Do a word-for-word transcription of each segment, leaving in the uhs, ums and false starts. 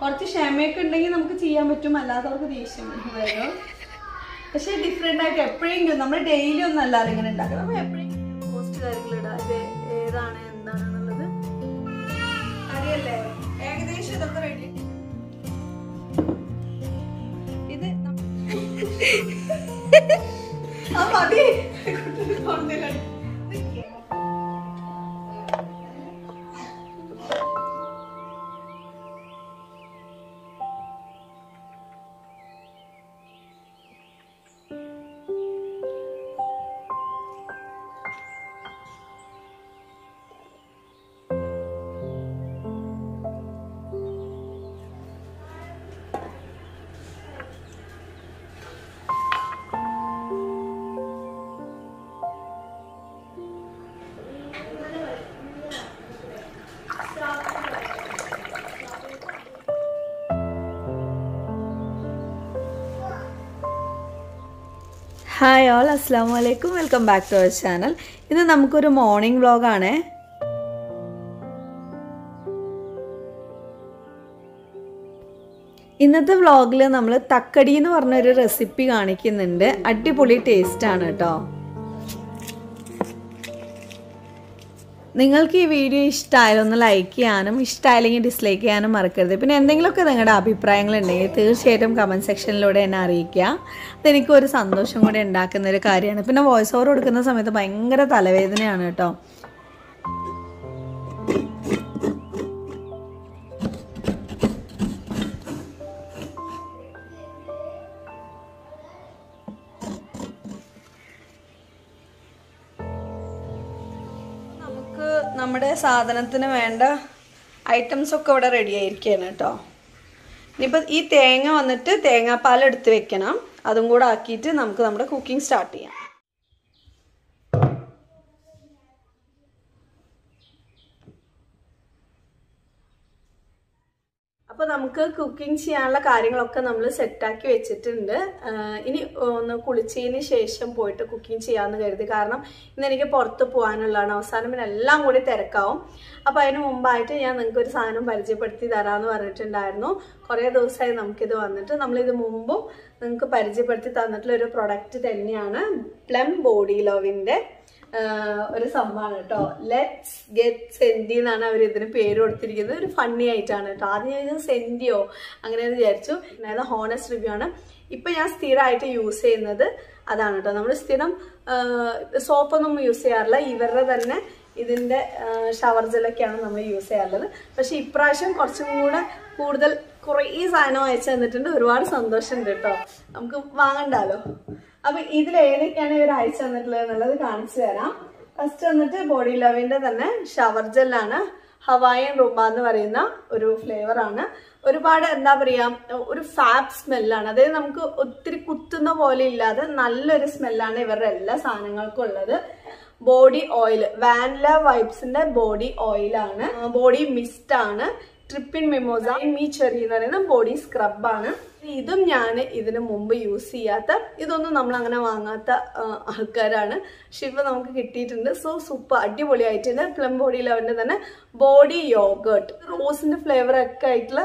കുറച്ച് ക്ഷമയൊക്കെ ഉണ്ടെങ്കിൽ നമുക്ക് ചെയ്യാൻ പറ്റും, അല്ലാത്തവർക്ക് ദേഷ്യം വരും. പക്ഷേ ഡിഫറെൻ്റ് ആയിട്ട് എപ്പോഴെങ്കിലും നമ്മൾ ഡെയിലി ഒന്നും അല്ലാതെ ഇങ്ങനെ ഉണ്ടാക്കണം. അപ്പോൾ എപ്പോഴെങ്കിലും പോസ്റ്റ് കാര്യങ്ങളിടാം, ഇത് ഏതാണ് എന്താണെന്നുള്ളത് അറിയല്ലേ. ഏകദേശം ഇതൊക്കെ റെഡി. ഇത് ആ മതി തോന്നുന്നില്ല. ഹായ് ഓൾ, അസ്സലാമു അലൈക്കും. Welcome back to our channel. ഇത് നമുക്കൊരു മോർണിംഗ് വ്ളോഗാണേ. ഇന്നത്തെ വ്ളോഗിൽ നമ്മൾ തക്കടി എന്ന് പറഞ്ഞൊരു റെസിപ്പി കാണിക്കുന്നുണ്ട്. അടിപൊളി ടേസ്റ്റാണ് കേട്ടോ. നിങ്ങൾക്ക് ഈ വീഡിയോ ഇഷ്ടമായാലും ഒന്ന് ലൈക്ക് ചെയ്യാനും ഇഷ്ടമായില്ലെങ്കിൽ ഡിസ്ലൈക്ക് ചെയ്യാനും മറക്കരുത്. പിന്നെ എന്തെങ്കിലുമൊക്കെ നിങ്ങളുടെ അഭിപ്രായങ്ങളുണ്ടെങ്കിൽ തീർച്ചയായിട്ടും കമൻറ്റ് സെക്ഷനിലൂടെ എന്നെ അറിയിക്കുക. അതെനിക്കൊരു സന്തോഷം കൂടെ ഉണ്ടാക്കുന്നൊരു കാര്യമാണ്. പിന്നെ വോയിസ് ഓവർ കൊടുക്കുന്ന സമയത്ത് ഭയങ്കര തലവേദനയാണ് കേട്ടോ. നമ്മുടെ സാധനത്തിന് വേണ്ട ഐറ്റംസൊക്കെ ഇവിടെ റെഡി ആയിരിക്കുകയാണ് കേട്ടോ. ഇനിയിപ്പോൾ ഈ തേങ്ങ വന്നിട്ട് തേങ്ങാപ്പാൽ എടുത്ത് വെക്കണം. അതും കൂടെ ആക്കിയിട്ട് നമുക്ക് നമ്മുടെ കുക്കിംഗ് സ്റ്റാർട്ട് ചെയ്യാം. അപ്പോൾ നമുക്ക് കുക്കിംഗ് ചെയ്യാനുള്ള കാര്യങ്ങളൊക്കെ നമ്മൾ സെറ്റാക്കി വെച്ചിട്ടുണ്ട്. ഇനി ഒന്ന് കുളിച്ചതിന് ശേഷം പോയിട്ട് കുക്കിംഗ് ചെയ്യാമെന്ന് കരുതി. കാരണം ഇന്ന് എനിക്ക് പുറത്ത് പോകാനുള്ളതാണ്. അവസാനം പിന്നെ എല്ലാം കൂടി തിരക്കാവും. അപ്പോൾ അതിന് മുമ്പായിട്ട് ഞാൻ നിങ്ങൾക്ക് ഒരു സാധനം പരിചയപ്പെടുത്തി തരാമെന്ന് പറഞ്ഞിട്ടുണ്ടായിരുന്നു. കുറേ ദിവസമായി നമുക്കിത് വന്നിട്ട്, നമ്മളിത് മുമ്പും നിങ്ങൾക്ക് പരിചയപ്പെടുത്തി തന്നിട്ടുള്ള ഒരു പ്രൊഡക്റ്റ് തന്നെയാണ്. പ്ലം ബോഡി ലവിൻ്റെ ഒരു സംഭവമാണ് കേട്ടോ. ലെറ്റ്സ് ഗെറ്റ് സെൻഡി എന്നാണ് അവർ ഇതിന് പേര് കൊടുത്തിരിക്കുന്നത്. ഒരു ഫണ്ണി ആയിട്ടാണ് കേട്ടോ. ആദ്യം ഞാൻ സെൻഡിയോ അങ്ങനെയെന്ന് വിചാരിച്ചു. അതായത് ഹോണസ്റ്റ് റിവ്യൂ ആണ്. ഇപ്പം ഞാൻ സ്ഥിരമായിട്ട് യൂസ് ചെയ്യുന്നത് അതാണ് കേട്ടോ. നമ്മൾ സ്ഥിരം സോപ്പൊന്നും യൂസ് ചെയ്യാറില്ല. ഇവരുടെ തന്നെ ഇതിൻ്റെ ഷവർ ജെല്ലൊക്കെയാണ് നമ്മൾ യൂസ് ചെയ്യാറുള്ളത്. പക്ഷേ ഇപ്രാവശ്യം കുറച്ചും കൂടെ കൂടുതൽ കുറേ സാധനം അയച്ചു തന്നിട്ടുണ്ട്. ഒരുപാട് സന്തോഷമുണ്ട് കേട്ടോ. നമുക്ക് വാങ്ങണ്ടല്ലോ. അപ്പം ഇതിൽ ഏതൊക്കെയാണ് ഇവർ അയച്ചു തന്നിട്ടുള്ളത് എന്നുള്ളത് കാണിച്ചു തരാം. ഫസ്റ്റ് വന്നിട്ട് ബോഡി ലവിൻ്റെ തന്നെ ഷവർ ജെല്ലാണ്. ഹവായൻ റൂംബ എന്ന് പറയുന്ന ഒരു ഫ്ലേവറാണ്. ഒരുപാട് എന്താ പറയുക, ഒരു ഫാബ് സ്മെല്ലാണ്. അതായത് നമുക്ക് ഒത്തിരി കുത്തുന്ന പോലെ ഇല്ലാതെ നല്ലൊരു സ്മെല്ലാണ് ഇവരുടെ എല്ലാ സാധനങ്ങൾക്കും ഉള്ളത്. ബോഡി ഓയിൽ വാനില വൈബ്സിൻ്റെ ബോഡി ഓയിലാണ്. ബോഡി മിസ്റ്റാണ്. ട്രിപ്പിൻ മിമോസ മീ ചെറി എന്ന് പറയുന്ന ബോഡി സ്ക്രബാണ്. ഇതും ഞാൻ ഇതിന് മുമ്പ് യൂസ് ചെയ്യാത്ത, ഇതൊന്നും നമ്മൾ അങ്ങനെ വാങ്ങാത്ത ആൾക്കാരാണ്. പക്ഷെ ഇപ്പോൾ നമുക്ക് കിട്ടിയിട്ടുണ്ട്. സോ സൂപ്പർ അടിപൊളിയായിട്ടുണ്ട്. പ്ലം ബോഡി ലവിൻ്റെ തന്നെ ബോഡി യോഗേർട്ട്, റോസിൻ്റെ ഫ്ലേവറൊക്കെ ആയിട്ടുള്ള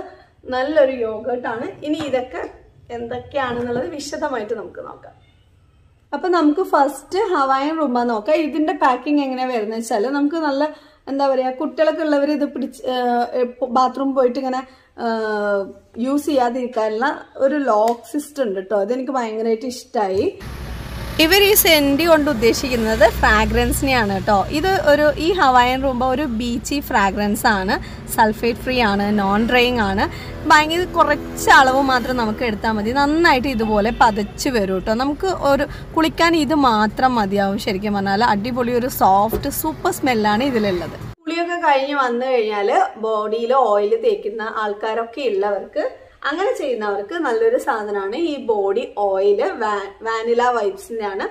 നല്ലൊരു യോഗേർട്ടാണ്. ഇനി ഇതൊക്കെ എന്തൊക്കെയാണെന്നുള്ളത് വിശദമായിട്ട് നമുക്ക് നോക്കാം. അപ്പം നമുക്ക് ഫസ്റ്റ് ഹവായൻ റൂംബ നോക്കാം. ഇതിൻ്റെ പാക്കിങ് എങ്ങനെയാണ് വരുന്നത് വെച്ചാൽ, നമുക്ക് നല്ല എന്താ പറയുക, കുട്ടികളൊക്കെ ഉള്ളവർ ഇത് പിടിച്ച് ബാത്റൂം പോയിട്ട് ഇങ്ങനെ യൂസ് ചെയ്യാതിരിക്കാനുള്ള ഒരു ലോക്ക് സിസ്റ്റം ഉണ്ട് കേട്ടോ. അതെനിക്ക് ഭയങ്കരമായിട്ട് ഇഷ്ടമായി. ഇവർ ഈ സെൻഡി കൊണ്ട് ഉദ്ദേശിക്കുന്നത് ഫ്രാഗ്രൻസിനെയാണ് കേട്ടോ. ഇത് ഒരു ഈ ഹവായൻ റൂംബ ഒരു ബീച്ചി ഫ്രാഗ്രൻസ് ആണ്. സൾഫേറ്റ് ഫ്രീ ആണ്, നോൺ ഡ്രൈയിങ് ആണ്. ഭയങ്കര കുറച്ച് അളവ് മാത്രം നമുക്ക് എടുത്താൽ മതി. നന്നായിട്ട് ഇതുപോലെ പതച്ച് വരും കേട്ടോ. നമുക്ക് ഒരു കുളിക്കാൻ ഇത് മാത്രം മതിയാവും. ശരിക്കും പറഞ്ഞാൽ അടിപൊളി ഒരു സോഫ്റ്റ് സൂപ്പർ സ്മെല്ലാണ് ഇതിലുള്ളത്. കുളിയൊക്കെ കഴിഞ്ഞ് വന്നു കഴിഞ്ഞാൽ ബോഡിയിൽ ഓയിൽ തേക്കുന്ന ആൾക്കാരൊക്കെ ഉള്ളവർക്ക്, അങ്ങനെ ചെയ്യുന്നവർക്ക് നല്ലൊരു സാധനമാണ് ഈ ബോഡി ഓയിൽ. വാനില വൈബ്സിൻ്റെ ആണ്.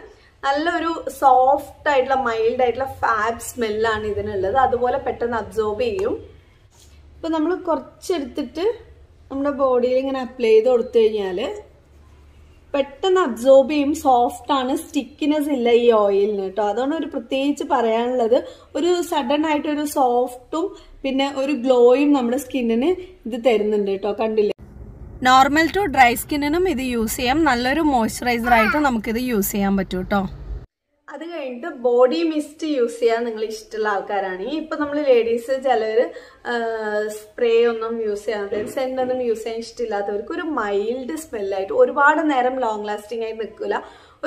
നല്ലൊരു സോഫ്റ്റ് ആയിട്ടുള്ള മൈൽഡ് ആയിട്ടുള്ള ഫാബ് സ്മെല്ലാണ് ഇതിനുള്ളത്. അതുപോലെ പെട്ടെന്ന് അബ്സോർബ് ചെയ്യും. ഇപ്പോൾ നമ്മൾ കുറച്ചെടുത്തിട്ട് നമ്മുടെ ബോഡിയിൽ ഇങ്ങനെ അപ്ലൈ ചെയ്ത് കൊടുത്തു കഴിഞ്ഞാൽ പെട്ടെന്ന് അബ്സോർബ് ചെയ്യും, സോഫ്റ്റ് ആണ്, സ്റ്റിക്കിനെസ് ഇല്ല ഈ ഓയിലിന് കേട്ടോ. അതാണ് ഒരു പ്രത്യേകിച്ച് പറയാനുള്ളത്. ഒരു സഡൻ ആയിട്ടൊരു സോഫ്റ്റും പിന്നെ ഒരു ഗ്ലോയും നമ്മുടെ സ്കിന്നിന് ഇത് തരുന്നുണ്ട് കേട്ടോ. കണ്ടില്ലേ, നോർമൽ ടു ഡ്രൈ സ്കിന്നിനും ഇത് യൂസ് ചെയ്യാം. നല്ലൊരു മോയ്സ്ചറൈസർ ആയിട്ട് നമുക്കിത് യൂസ് ചെയ്യാൻ പറ്റും കേട്ടോ. അത് കഴിഞ്ഞിട്ട് ബോഡി മിസ്റ്റ് യൂസ് ചെയ്യാൻ നിങ്ങൾ ഇഷ്ടമുള്ള ആൾക്കാരാണെങ്കിൽ, ഇപ്പം നമ്മൾ ലേഡീസ് ചിലർ സ്പ്രേ ഒന്നും യൂസ് ചെയ്യാതെ സെൻറ്റൊന്നും യൂസ് ചെയ്യാൻ ഇഷ്ടമില്ലാത്തവർക്ക് ഒരു മൈൽഡ് സ്മെല്ലായിട്ട്, ഒരുപാട് നേരം ലോങ് ലാസ്റ്റിംഗ് ആയി നിൽക്കില്ല,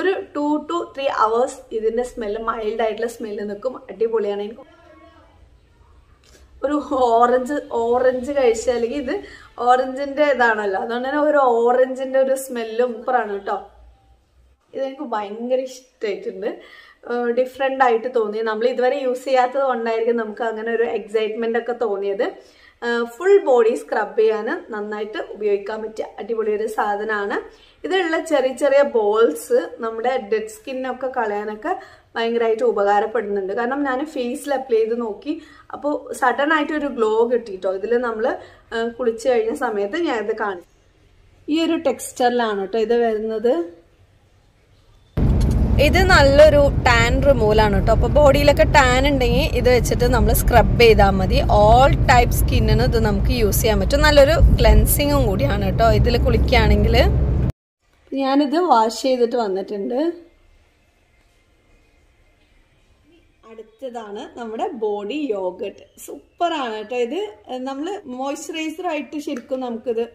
ഒരു ടു ടു ത്രീ അവേഴ്സ് ഇതിൻ്റെ സ്മെല്ല് മൈൽഡായിട്ടുള്ള സ്മെല്ല് നിൽക്കും. അടിപൊളിയാണ്. എനിക്ക് ഒരു ഓറഞ്ച് ഓറഞ്ച് കഴിച്ച, അല്ലെങ്കിൽ ഇത് ഓറഞ്ചിൻ്റെ ഇതാണല്ലോ, അതുകൊണ്ട് തന്നെ ഒരു ഓറഞ്ചിൻ്റെ ഒരു സ്മെല്ലും സൂപ്പറാണ് കേട്ടോ. ഇതെനിക്ക് ഭയങ്കര ഇഷ്ടമായിട്ടുണ്ട്. ഡിഫറെൻ്റ് ആയിട്ട് തോന്നി. നമ്മൾ ഇതുവരെ യൂസ് ചെയ്യാത്തത് കൊണ്ടായിരിക്കും നമുക്ക് അങ്ങനെ ഒരു എക്സൈറ്റ്മെൻ്റ് ഒക്കെ തോന്നിയത്. ഫുൾ ബോഡി സ്ക്രബ് ചെയ്യാൻ നന്നായിട്ട് ഉപയോഗിക്കാൻ പറ്റിയ അടിപൊളിയൊരു സാധനമാണ്. ഇതിലുള്ള ചെറിയ ചെറിയ ബോൾസ് നമ്മുടെ ഡെഡ് സ്കിന്നൊക്കെ കളയാനൊക്കെ ഭയങ്കരമായിട്ട് ഉപകാരപ്പെടുന്നുണ്ട്. കാരണം ഞാൻ ഫേസിൽ അപ്ലൈ ചെയ്ത് നോക്കി, അപ്പോൾ സഡൻ ആയിട്ടൊരു ഗ്ലോ കിട്ടിയിട്ടോ. ഇതിൽ നമ്മൾ കുളിച്ച് കഴിഞ്ഞ സമയത്ത് ഞാനിത് കാണിച്ചു. ഈ ഒരു ടെക്സ്ചറിലാണ് കേട്ടോ ഇത് വരുന്നത്. ഇത് നല്ലൊരു ടാൻ റിമൂവലാണ് കേട്ടോ. അപ്പോൾ ബോഡിയിലൊക്കെ ടാൻ ഉണ്ടെങ്കിൽ ഇത് വെച്ചിട്ട് നമ്മൾ സ്ക്രബ് ചെയ്താൽ മതി. ഓൾ ടൈപ്പ് സ്കിന്നിന് ഇത് നമുക്ക് യൂസ് ചെയ്യാൻ പറ്റും. നല്ലൊരു ക്ലെൻസിങ്ങും കൂടിയാണ് കേട്ടോ ഇതിൽ കുളിക്കുകയാണെങ്കിൽ. ഞാനിത് വാഷ് ചെയ്തിട്ട് വന്നിട്ടുണ്ട്. അടുത്തതാണ് നമ്മുടെ ബോഡി യോഗട്ട്. സൂപ്പറാണ് കേട്ടോ ഇത്. നമ്മൾ മോയ്സ്ചറൈസറായിട്ട് ശരിക്കും നമുക്കിത്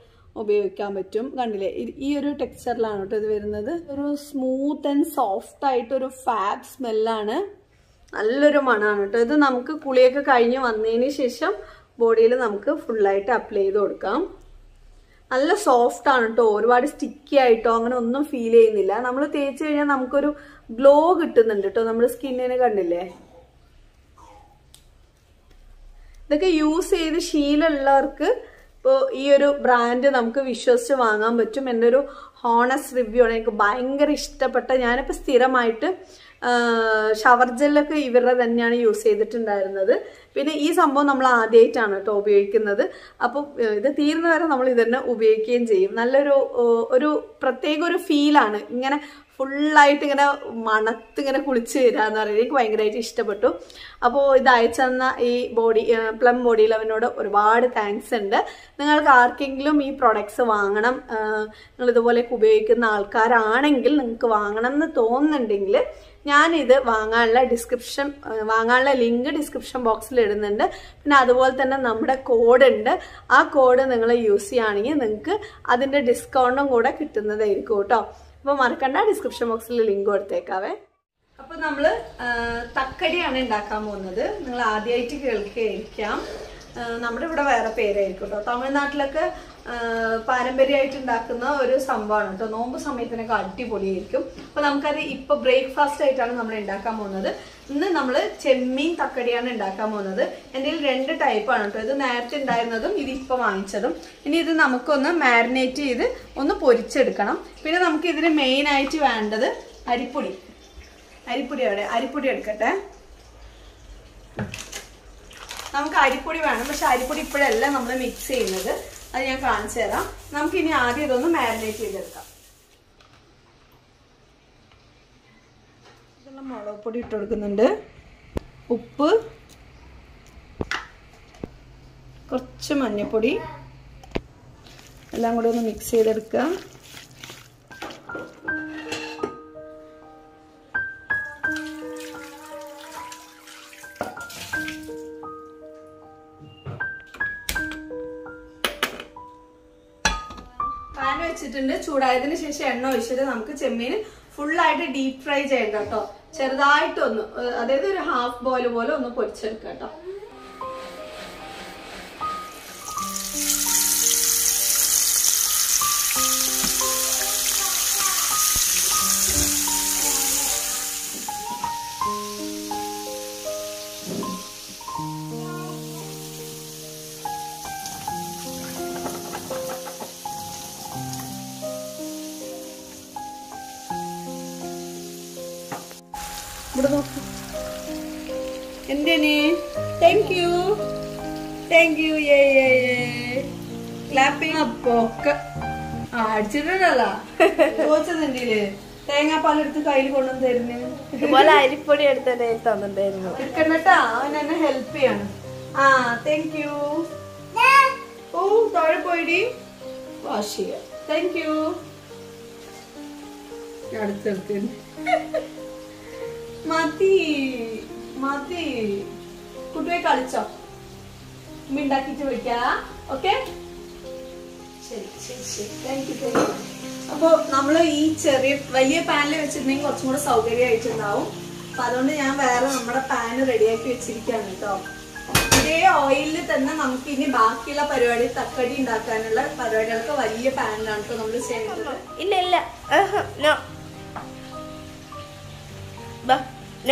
ഉപയോഗിക്കാൻ പറ്റും. കണ്ടില്ലേ, ഈ ഒരു ടെക്സ്ചറിലാണ് കേട്ടോ ഇത് വരുന്നത്. ഒരു സ്മൂത്ത് ആൻഡ് സോഫ്റ്റ് ആയിട്ടൊരു ഫാബ് സ്മെല്ലാണ്, നല്ലൊരു മണമാണ് കേട്ടോ. ഇത് നമുക്ക് കുളിയൊക്കെ കഴിഞ്ഞ് വന്നതിന് ശേഷം ബോഡിയിൽ നമുക്ക് ഫുള്ളായിട്ട് അപ്ലൈ ചെയ്ത് കൊടുക്കാം. നല്ല സോഫ്റ്റാണ് കേട്ടോ, ഒരുപാട് സ്റ്റിക്കി ആയിട്ടോ അങ്ങനെ ഒന്നും ഫീൽ ചെയ്യുന്നില്ല. നമ്മൾ തേച്ച് കഴിഞ്ഞാൽ നമുക്കൊരു ഗ്ലോ കിട്ടുന്നുണ്ട് കേട്ടോ നമ്മുടെ സ്കിന്നിന്. കണ്ടില്ലേ, ഇതൊക്കെ യൂസ് ചെയ്ത് ശീലമുള്ളവർക്ക് ഇപ്പോൾ ഈ ഒരു ബ്രാൻഡ് നമുക്ക് വിശ്വസിച്ച് വാങ്ങാൻ പറ്റും. എൻ്റെ ഒരു ഹോണസ്റ്റ് റിവ്യൂ ആണ്. എനിക്ക് ഭയങ്കര ഇഷ്ടപ്പെട്ട, ഞാനിപ്പോൾ സ്ഥിരമായിട്ട് ഷവർ ജെല്ലൊക്കെ ഇവരുടെ തന്നെയാണ് യൂസ് ചെയ്തിട്ടുണ്ടായിരുന്നത്. പിന്നെ ഈ സംഭവം നമ്മൾ ആദ്യമായിട്ടാണ് കേട്ടോ ഉപയോഗിക്കുന്നത്. അപ്പം ഇത് തീരുന്ന വരെ നമ്മൾ ഇതന്നെ ഉപയോഗിക്കുകയും ചെയ്യും. നല്ലൊരു ഒരു പ്രത്യേക ഒരു ഫീലാണ് ഇങ്ങനെ ഫുള്ളായിട്ട് ഇങ്ങനെ മണത്ത് ഇങ്ങനെ കുളിച്ച് വരിക എന്ന് പറയുന്നത്. എനിക്ക് ഭയങ്കരമായിട്ട് ഇഷ്ടപ്പെട്ടു. അപ്പോൾ ഇത് അയച്ചു തന്ന ഈ ബോഡി പ്ലം ബോഡി ലവനോട് ഒരുപാട് താങ്ക്സ് ഉണ്ട്. നിങ്ങൾക്ക് ആർക്കെങ്കിലും ഈ പ്രോഡക്ട്സ് വാങ്ങണം, നിങ്ങൾ ഇതുപോലെയൊക്കെ ഉപയോഗിക്കുന്ന ആൾക്കാരാണെങ്കിൽ, നിങ്ങൾക്ക് വാങ്ങണം എന്ന് തോന്നുന്നുണ്ടെങ്കിൽ ഞാനിത് വാങ്ങാനുള്ള ഡിസ്ക്രിപ്ഷൻ വാങ്ങാനുള്ള ലിങ്ക് ഡിസ്ക്രിപ്ഷൻ ബോക്സിൽ ഇടുന്നുണ്ട്. പിന്നെ അതുപോലെ തന്നെ നമ്മുടെ കോഡ് ഉണ്ട്. ആ കോഡ് നിങ്ങൾ യൂസ് ചെയ്യുകയാണെങ്കിൽ നിങ്ങൾക്ക് അതിൻ്റെ ഡിസ്കൗണ്ടും കൂടെ കിട്ടുന്നതായിരിക്കും കേട്ടോ. അപ്പോൾ മറക്കണ്ട, ഡിസ്ക്രിപ്ഷൻ ബോക്സിൽ ലിങ്ക് കൊടുത്തേക്കാവേ. അപ്പോൾ നമ്മൾ തക്കടിയാണ് ഉണ്ടാക്കാൻ പോകുന്നത്. നിങ്ങൾ ആദ്യമായിട്ട് കേൾക്കുകയായിരിക്കാം. നമ്മുടെ ഇവിടെ വേറെ പേരായിരിക്കും കേട്ടോ. തമിഴ്നാട്ടിലൊക്കെ പാരമ്പര്യമായിട്ട് ഉണ്ടാക്കുന്ന ഒരു സംഭവമാണ് കേട്ടോ. നോമ്പ് സമയത്തിനൊക്കെ അടിപൊളിയായിരിക്കും. അപ്പോൾ നമുക്കത് ഇപ്പോൾ ബ്രേക്ക്ഫാസ്റ്റ് ആയിട്ടാണ് നമ്മൾ ഉണ്ടാക്കാൻ പോകുന്നത്. ഇന്ന് നമ്മൾ ചെമ്മീൻ തക്കടിയാണ് ഉണ്ടാക്കാൻ പോകുന്നത്. എൻ്റെ കയ്യിൽ രണ്ട് ടൈപ്പാണ് കേട്ടോ. ഇത് നേരത്തെ ഉണ്ടായിരുന്നതും ഇത് ഇപ്പോൾ വാങ്ങിച്ചതും. ഇനി ഇത് നമുക്കൊന്ന് മാരിനേറ്റ് ചെയ്ത് ഒന്ന് പൊരിച്ചെടുക്കണം. പിന്നെ നമുക്ക് ഇതിന് മെയിനായിട്ട് വേണ്ടത് അരിപ്പൊടി. അരിപ്പൊടി അവിടെ അരിപ്പൊടി എടുക്കട്ടെ. നമുക്ക് അരിപ്പൊടി വേണം. പക്ഷെ അരിപ്പൊടി ഇപ്പോഴല്ല നമ്മൾ മിക്സ് ചെയ്യുന്നത്, അത് ഞാൻ കാണിച്ചു തരാം. നമുക്കിനി ആദ്യം ഇതൊന്ന് മാരിനേറ്റ് ചെയ്തെടുക്കാം. ഇതെല്ലാം മുളക് പൊടി ഇട്ട് കൊടുക്കുന്നുണ്ട്, ഉപ്പ്, കുറച്ച് മഞ്ഞൾപ്പൊടി, എല്ലാം കൂടി ഒന്ന് മിക്സ് ചെയ്തെടുക്കുക. വെച്ചിട്ടുണ്ട്. ചൂടായതിനു ശേഷം എണ്ണ ഒഴിച്ചിട്ട് നമുക്ക് ചെമ്മീൻ ഫുള്ളായിട്ട് ഡീപ് ഫ്രൈ ചെയ്യണ്ട കേട്ടോ. ചെറുതായിട്ടൊന്ന്, അതായത് ഒരു ഹാഫ് ബോയിൽ പോലെ ഒന്ന് പൊരിച്ചെടുക്കുക കേട്ടോ. എന്തേനെ, thank you thank you. Clapping അപ്പൊക്കെ मिंडाक Thank you, thank you. अब नाम वलिए पानी वैचा सौकर्यू अब या वे पान रेडी वे ऑयल नमक बाकी परपाड़ी तकड़ी परपाड़े वलिए पान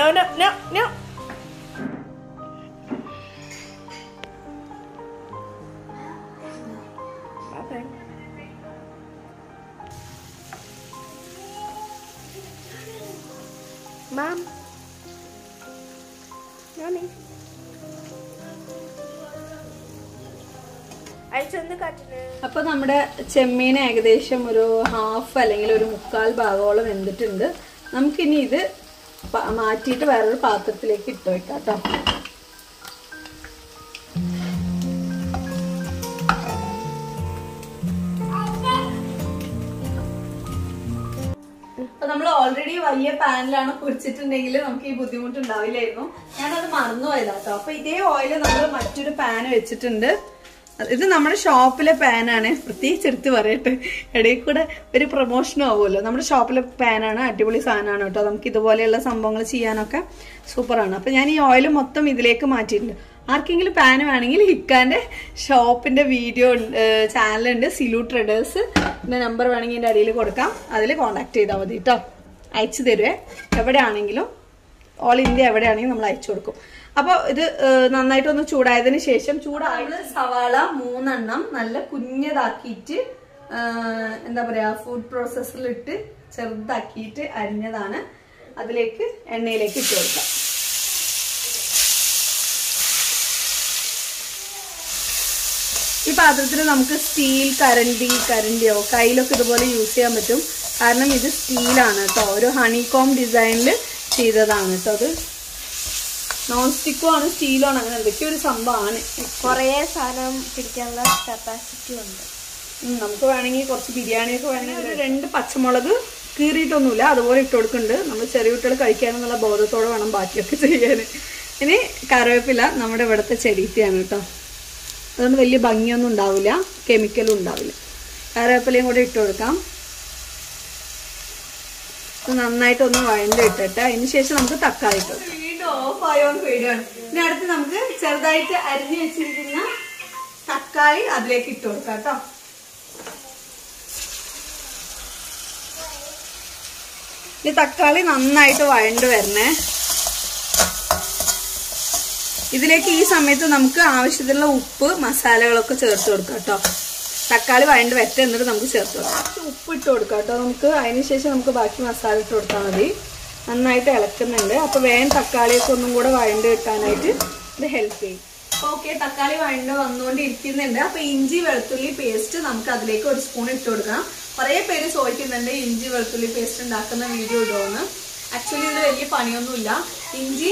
ना Mom, mommy, അപ്പോൾ നമ്മുടെ ചെമ്മീൻ ഏകദേശം ഒരു ഹാഫ് അല്ലെങ്കിൽ ഒരു മുക്കാൽ ഭാഗോളം വെന്തിട്ടുണ്ട്. നമുക്ക് ഇനി ഇത് മാറ്റിയിട്ട് വേറൊരു പാത്രത്തിലേക്ക് ഇട്ടു വെക്കാം ട്ടോ. ऑलरेडी വലിയ പാനിലാണ് കുഴിച്ചിട്ടുണ്ടെങ്കിൽ നമുക്ക് ഈ ബുദ്ധിമുട്ട് ഉണ്ടാവില്ലായിരുന്നു. ഞാൻ അത് മറന്നുപോയതാ ട്ടോ. അപ്പോൾ ഇതേ ഓയിൽ നമ്മൾ മറ്റൊരു പാൻ വെച്ചിട്ടുണ്ട്. ഇത് നമ്മുടെ ഷോപ്പിലെ പാനാണ്. പ്രത്യേകിച്ച് എടുത്ത് പറയട്ടെ, ഇടയിൽ കൂടെ ഒരു പ്രൊമോഷൻ ആവുമല്ലോ. നമ്മുടെ ഷോപ്പിലെ പാനാണ്, അടിപൊളി സാധനമാണ് ട്ടോ. നമുക്ക് ഇതുപോലെയുള്ള സംഭവങ്ങൾ ചെയ്യാനൊക്കെ സൂപ്പറാണ്. അപ്പോൾ ഞാൻ ഈ ഓയിൽ മൊത്തം ഇതിലേക്ക് മാറ്റിയിട്ടുണ്ട്. ആർക്കെങ്കിലും പാൻ വേണമെങ്കിൽ ഇക്കാൻ്റെ ഷോപ്പിൻ്റെ വീഡിയോ ചാനലുണ്ട്, സിലു ട്രേഡേഴ്സ്. എൻ്റെ നമ്പർ വേണമെങ്കിൽ എൻ്റെ അടിയിൽ കൊടുക്കാം, അതിൽ കോൺടാക്ട് ചെയ്താൽ മതി കേട്ടോ. അയച്ചു തരുവേ, എവിടെയാണെങ്കിലും ഓൾ ഇന്ത്യ എവിടെയാണെങ്കിലും നമ്മൾ അയച്ചു കൊടുക്കും. അപ്പോൾ ഇത് നന്നായിട്ടൊന്ന് ചൂടായതിന് ശേഷം ചൂടായത് സവാള മൂന്നെണ്ണം നല്ല കുഞ്ഞതാക്കിയിട്ട് എന്താ പറയുക ഫുഡ് പ്രോസസ്സറിലിട്ട് ചെറുതാക്കിയിട്ട് അരിഞ്ഞതാണ്. അതിലേക്ക് എണ്ണയിലേക്ക് ഇട്ട് കൊടുക്കാം. ഈ പാത്രത്തിൽ നമുക്ക് സ്റ്റീൽ കരണ്ടി കരണ്ടിയോ കയ്യിലൊക്കെ ഇതുപോലെ യൂസ് ചെയ്യാൻ പറ്റും. കാരണം ഇത് സ്റ്റീലാണ് കേട്ടോ, ഒരു ഹണികോം ഡിസൈനിൽ ചെയ്തതാണ് കേട്ടോ. അത് നോൺ സ്റ്റിക്കോ ആണ് സ്റ്റീലോ ആണ്, അങ്ങനെ എന്തൊക്കെയോ ഒരു സംഭവമാണ്. കുറേ സാധനം പിടിക്കാനുള്ള കപ്പാസിറ്റി ഉണ്ട്. നമുക്ക് വേണമെങ്കിൽ കുറച്ച് ബിരിയാണിയൊക്കെ വേണമെങ്കിൽ ഒരു രണ്ട് പച്ചമുളക് കീറിയിട്ടൊന്നുമില്ല അതുപോലെ ഇട്ട് കൊടുക്കുന്നുണ്ട്. നമ്മൾ ചെറിയ കുട്ടികൾ കഴിക്കാനെന്നുള്ള ബോധത്തോടെ വേണം ബാക്കിയൊക്കെ ചെയ്യാൻ. ഇനി കറിവേപ്പില നമ്മുടെ ഇവിടുത്തെ ചെടിയാണ് കേട്ടോ, അതുകൊണ്ട് വലിയ ഭംഗിയൊന്നും ഉണ്ടാവില്ല, കെമിക്കലും ഉണ്ടാവില്ല. കറിവേപ്പിലയും കൂടെ ഇട്ട് കൊടുക്കാം. നന്നായിട്ടൊന്ന് വഴണ്ടിട്ടിട്ട് അതിന് ശേഷം നമുക്ക് തക്കാളി ഇട്ടു. വീണ്ടും ഓഫ് ആയോൺ പേടിയാണ്. ഇനി അടുത്ത് നമുക്ക് ചെറുതായിട്ട് അരിഞ്ഞു വെച്ചിരിക്കുന്ന തക്കാളി അതിലേക്ക് ഇട്ട് കൊടുക്കാം കേട്ടോ. ഇനി തക്കാളി നന്നായിട്ട് വഴണ്ട് വരണേ. ഇതിലേക്ക് ഈ സമയത്ത് നമുക്ക് ആവശ്യത്തിനുള്ള ഉപ്പ് മസാലകളൊക്കെ ചേർത്ത് കൊടുക്കാം കേട്ടോ. തക്കാളി വഴണ്ട് വെറ്റ എന്നിട്ട് നമുക്ക് ചേർത്ത് കൊടുക്കാം. ഉപ്പ് ഇട്ട് കൊടുക്കാം കേട്ടോ നമുക്ക്. അതിന് ശേഷം നമുക്ക് ബാക്കി മസാല ഇട്ട് കൊടുത്താൽ മതി. നന്നായിട്ട് ഇളക്കുന്നുണ്ട്. അപ്പോൾ വേഗം തക്കാളിയൊക്കെ ഒന്നും കൂടെ വഴണ്ട് കിട്ടാനായിട്ട് ഇത് ഹെൽപ്പ് ചെയ്യും. ഓക്കെ, തക്കാളി വഴണ്ട് വന്നുകൊണ്ടിരിക്കുന്നുണ്ട്. അപ്പോൾ ഇഞ്ചി വെളുത്തുള്ളി പേസ്റ്റ് നമുക്ക് അതിലേക്ക് ഒരു സ്പൂൺ ഇട്ട് കൊടുക്കാം. കുറേ പേര് ചോദിക്കുന്നുണ്ട് ഇഞ്ചി വെളുത്തുള്ളി പേസ്റ്റ് ഉണ്ടാക്കുന്ന വീഡിയോ ഇടുമെന്ന്. ആക്ച്വലി ഇത് വലിയ പണിയൊന്നുമില്ല. ഇഞ്ചി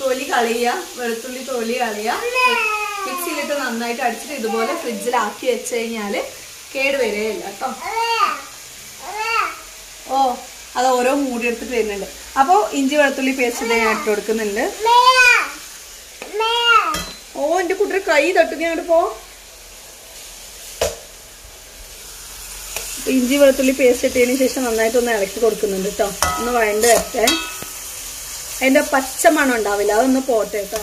തോലി കളയുക, വെളുത്തുള്ളി തോലി കളയുക, മിക്സിയിലിട്ട് നന്നായിട്ട് അടിച്ചിട്ട് ഇതുപോലെ ഫ്രിഡ്ജിലാക്കി വെച്ച് കഴിഞ്ഞാൽ കേടുവരികയില്ല കേട്ടോ. ഓ അത് ഓരോ മൂടി എടുത്തിട്ട് വരുന്നുണ്ട്. അപ്പോൾ ഇഞ്ചി വെളുത്തുള്ളി പേസ്റ്റ് ഞാൻ ഇട്ട് കൊടുക്കുന്നുണ്ട്. ഓ എൻ്റെ കുട്ടി കൈ തട്ടുക അങ്ങോട്ട് പോ. ഇഞ്ചി വെളുത്തുള്ളി പേസ്റ്റ് ഇട്ടതിന് ശേഷം നന്നായിട്ടൊന്ന് ഇളക്കി കൊടുക്കുന്നുണ്ട് കേട്ടോ. ഒന്ന് വഴണ്ട് വെക്കാൻ അതിൻ്റെ പച്ച മണം ഉണ്ടാവില്ല, അതൊന്ന് പോട്ടെ കേട്ടോ.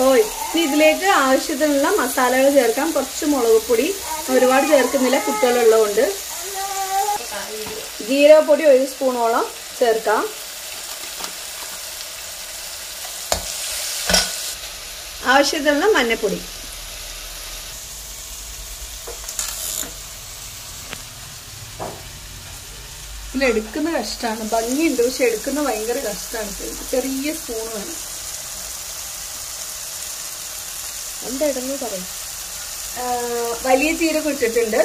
ഓ ഇനി ഇതിലേക്ക് ആവശ്യത്തിനുള്ള മസാലകൾ ചേർക്കാം. കുറച്ച് മുളക് പൊടി, ഒരുപാട് ചേർക്കുന്നില്ല കുട്ടികളുള്ളതുകൊണ്ട്. ജീരകപ്പൊടി ഒരു സ്പൂണോളം ചേർക്കാം. ആവശ്യത്തിനുള്ള മഞ്ഞൾപ്പൊടി. ഇതിലെടുക്കുന്ന കഷ്ടമാണ്, ഭംഗിയുണ്ട് പക്ഷെ എടുക്കുന്ന ഭയങ്കര കഷ്ടമാണ്. ചെറിയ സ്പൂൺ വേണം. എന്താ ഇടുന്നത് പറയും. വലിയ ജീരകം ഇട്ടിട്ടുണ്ട്.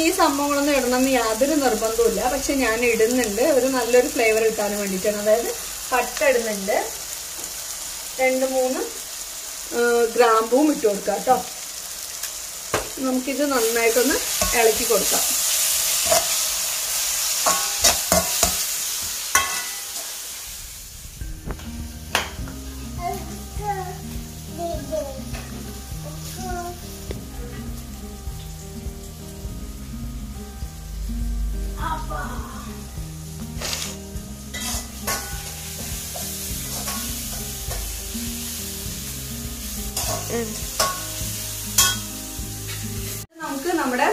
ഈ സംഭവങ്ങളൊന്നും ഇടണമെന്ന് യാതൊരു നിർബന്ധമില്ല, പക്ഷെ ഞാൻ ഇടുന്നുണ്ട് ഒരു നല്ലൊരു ഫ്ലേവർ കിട്ടാൻ വേണ്ടിയിട്ടാണ്. അതായത് പട്ട ഇടുന്നുണ്ട്, രണ്ട് മൂന്ന് ഗ്രാമ്പൂവും ഇട്ട് കൊടുക്കാം കേട്ടോ. നമുക്കിത് നന്നായിട്ടൊന്ന് ഇളക്കി കൊടുക്കാം. നമുക്ക് നമ്മുടെ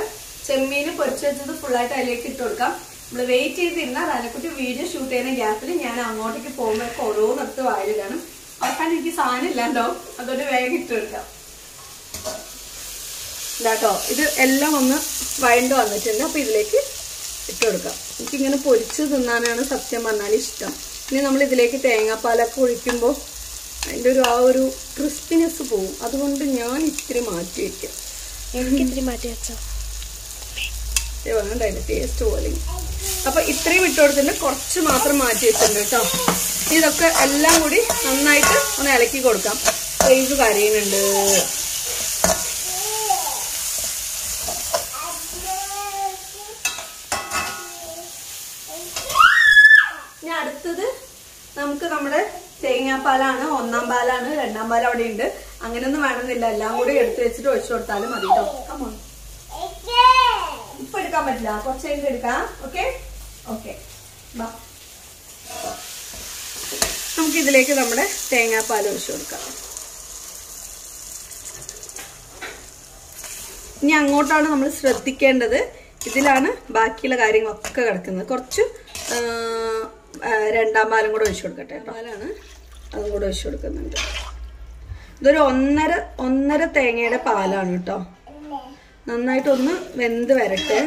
ചെമ്മീൻ പൊരിച്ചു വെച്ചത് ഫുള്ളായിട്ട് അതിലേക്ക് ഇട്ട് കൊടുക്കാം. നമ്മൾ വെയിറ്റ് ചെയ്തിരുന്നാൽ അതിനെക്കുറിച്ച് വീഡിയോ ഷൂട്ട് ചെയ്യുന്ന ഗ്യാപ്പിൽ ഞാൻ അങ്ങോട്ടേക്ക് പോകുമ്പോൾ ഓരോന്നെടുത്ത് വായിൽ കാണും. അവസാനം എനിക്ക് സാധനം ഇല്ലാണ്ടോ, അതുകൊണ്ട് വേഗം ഇട്ട് കൊടുക്കാം. ഇതാട്ടോ ഇത് എല്ലാം ഒന്ന് വഴണ്ട് വന്നിട്ടുണ്ട്. അപ്പൊ ഇതിലേക്ക് ഇട്ട് കൊടുക്കാം. എനിക്കിങ്ങനെ പൊരിച്ച് തിന്നാനാണ് സത്യം പറഞ്ഞാൽ ഇഷ്ടം. ഇനി നമ്മൾ ഇതിലേക്ക് തേങ്ങാപ്പാലൊക്കെ ഒഴിക്കുമ്പോൾ അതിൻ്റെ ഒരു ആ ഒരു ക്രിസ്പിനെസ് പോവും. അതുകൊണ്ട് ഞാൻ ഇത്തിരി മാറ്റി വയ്ക്കാം. എനിക്കിത്തിരി മാറ്റി വെച്ചോ വേണ്ട അതിൻ്റെ ടേസ്റ്റ് പോലെ. അപ്പം ഇത്രയും ഇട്ട് കൊടുത്തിട്ട് കുറച്ച് മാത്രം മാറ്റി വെച്ചിട്ടുണ്ട് കേട്ടോ. ഇതൊക്കെ എല്ലാം കൂടി നന്നായിട്ട് ഒന്ന് ഇളക്കി കൊടുക്കാം. ഇത് കരയുന്നുണ്ട്. ഇനി അടുത്തത് നമുക്ക് നമ്മുടെ തേങ്ങാപ്പാലാണ്. ഒന്നാം പാലാണ്, രണ്ടാം പാൽ അവിടെ ഉണ്ട്. അങ്ങനെയൊന്നും വേണമെന്നില്ല, എല്ലാം കൂടി എടുത്ത് വെച്ചിട്ട് ഒഴിച്ചു കൊടുത്താലും മതി കേട്ടോ. ഇപ്പൊ എടുക്കാൻ പറ്റില്ല, കുറച്ച് കഴിഞ്ഞിട്ട് എടുക്കാം. ഓക്കെ ഓക്കെ നമുക്ക് ഇതിലേക്ക് നമ്മുടെ തേങ്ങാപ്പാൽ ഒഴിച്ചു കൊടുക്കാം. ഇനി അങ്ങോട്ടാണ് നമ്മൾ ശ്രദ്ധിക്കേണ്ടത്. ഇതിലാണ് ബാക്കിയുള്ള കാര്യങ്ങളൊക്കെ കിടക്കുന്നത്. കുറച്ച് രണ്ടാം പാലും കൂടെ ഒഴിച്ചു കൊടുക്കട്ടെ. പാലാണ് അതും കൂടെ ഒഴിച്ചു കൊടുക്കുന്നുണ്ട്. ഇതൊരു ഒന്നര ഒന്നര തേങ്ങയുടെ പാലാണ് കേട്ടോ. നന്നായിട്ടൊന്ന് വെന്ത് വരട്ടെ.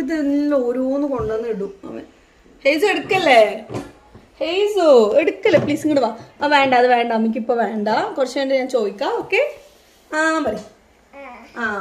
ഇതെല്ലാം ഓരോന്ന് കൊണ്ടുവന്ന് ഇടും അവൻ. ഹേസു എടുക്കല്ലേ, ഹേസു എടുക്കല്ലേ, പ്ലീസ് ഇങ്ങോട്ട് വാ. ആ വേണ്ട, അത് വേണ്ട അമ്മയ്ക്കിപ്പോൾ വേണ്ട, കുറച്ച് വേണ്ട ഞാൻ ചോദിക്കാം. ഓക്കെ ആ പറ ആ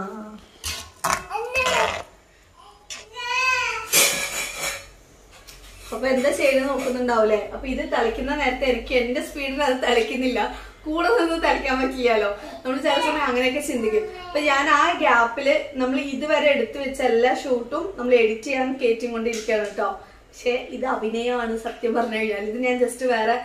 അപ്പൊ എന്താ ചെയ്യണെന്ന് നോക്കുന്നുണ്ടാവൂലേ. അപ്പൊ ഇത് തളിക്കുന്ന നേരത്തെ എനിക്ക് എന്റെ സ്പീഡിൽ അത് തളിക്കുന്നില്ല, കൂടെ നിന്ന് തളിക്കാൻ പറ്റില്ലല്ലോ. നമ്മൾ ചില സമയം അങ്ങനെയൊക്കെ ചിന്തിക്കും. അപ്പൊ ഞാൻ ആ ഗ്യാപ്പില് നമ്മൾ ഇതുവരെ എടുത്തു വെച്ച എല്ലാ ഷൂട്ടും നമ്മൾ എഡിറ്റ് ചെയ്യാൻ കയറ്റും കൊണ്ടിരിക്കുകയാണ് കേട്ടോ. പക്ഷെ ഇത് അഭിനയമാണ് സത്യം പറഞ്ഞു കഴിഞ്ഞാൽ. ഇത് ഞാൻ ജസ്റ്റ് വേറെ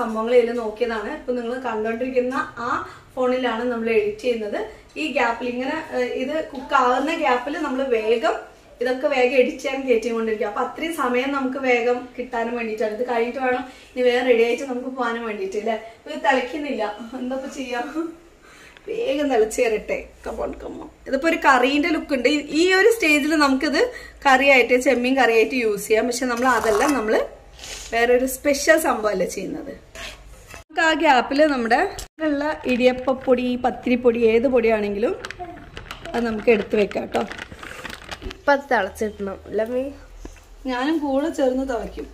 സംഭവങ്ങൾ ഇതിൽ നോക്കിയതാണ്. ഇപ്പൊ നിങ്ങൾ കണ്ടോണ്ടിരിക്കുന്ന ആ ഫോണിലാണ് നമ്മൾ എഡിറ്റ് ചെയ്യുന്നത്. ഈ ഗ്യാപ്പിൽ ഇങ്ങനെ ഇത് കുക്കാവുന്ന ഗ്യാപ്പിൽ നമ്മൾ വേഗം ഇതൊക്കെ വേഗം എഡിറ്റ് ചെയ്യാൻ കയറ്റിക്കൊണ്ടിരിക്കുക. അപ്പൊ അത്രയും സമയം നമുക്ക് വേഗം കിട്ടാനും വേണ്ടിയിട്ടാണ്. ഇത് കഴിഞ്ഞിട്ട് വേണം ഇനി വേറെ റെഡി ആയിട്ട് നമുക്ക് പോകാനും വേണ്ടിയിട്ട് അല്ലേ. ഇത് തിളയ്ക്കുന്നില്ല, എന്താ ഇപ്പൊ ചെയ്യാം, വേഗം തിളച്ച് കയറട്ടെ. Come on come on. ഇതിപ്പോ ഒരു കറീന്റെ ലുക്ക് ഉണ്ട്. ഈ ഒരു സ്റ്റേജിൽ നമുക്കിത് കറിയായിട്ട് ചെമ്മീൻ കറിയായിട്ട് യൂസ് ചെയ്യാം. പക്ഷെ നമ്മൾ അതല്ല, നമ്മള് വേറൊരു സ്പെഷ്യൽ സംഭവമല്ലേ ചെയ്യുന്നത്. നമുക്ക് ആ ഗ്യാപ്പിൽ നമ്മുടെ ഉള്ള ഇടിയപ്പപ്പൊടി, പത്തിരിപ്പൊടി, ഏത് പൊടിയാണെങ്കിലും അത് നമുക്ക് എടുത്തു വെക്കാം കേട്ടോ. ഇപ്പൊ അത് തിളച്ചിടണം അല്ല, ഞാനും കൂടെ ചേർന്ന് തിളയ്ക്കും.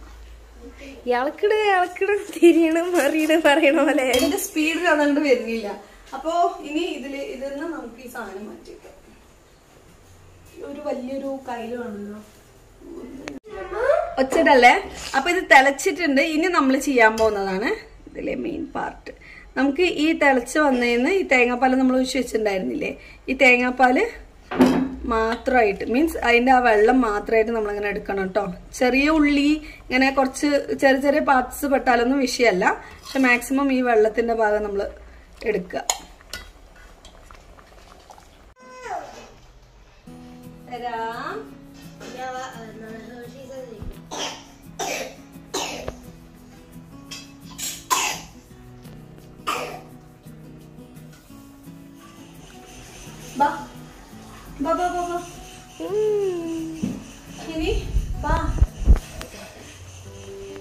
ഇളക്കിട ഇളക്കിട തിരിയണം മറിയണം പറയണ പോലെ എന്റെ സ്പീഡിൽ അതുകൊണ്ട് വരുന്നില്ല. അപ്പോ ഇനി ഇതില് ഇതിന്ന് നമുക്ക് ഈ സാധനം മാറ്റിക്കാം. ഒരു വലിയൊരു കയ്യിൽ വേണല്ലോ ഒച്ചടല്ലേ. അപ്പൊ ഇത് തിളച്ചിട്ടുണ്ട്. ഇനി നമ്മൾ ചെയ്യാൻ പോകുന്നതാണ് ഇതിലെ മെയിൻ പാർട്ട്. നമുക്ക് ഈ തിളച്ച് വന്നതിന്ന് ഈ തേങ്ങാപ്പാൽ നമ്മൾ ഒഴിച്ച് വെച്ചിട്ടുണ്ടായിരുന്നില്ലേ, ഈ തേങ്ങാപ്പാല് മാത്രമായിട്ട് മീൻസ് അതിൻ്റെ ആ വെള്ളം മാത്രമായിട്ട് നമ്മളിങ്ങനെ എടുക്കണം കേട്ടോ. ചെറിയ ഉള്ളി ഇങ്ങനെ കുറച്ച് ചെറിയ ചെറിയ പാർട്സ് പെട്ടാലൊന്നും വിഷയമല്ല, പക്ഷെ മാക്സിമം ഈ വെള്ളത്തിൻ്റെ ഭാഗം നമ്മൾ എടുക്കുക.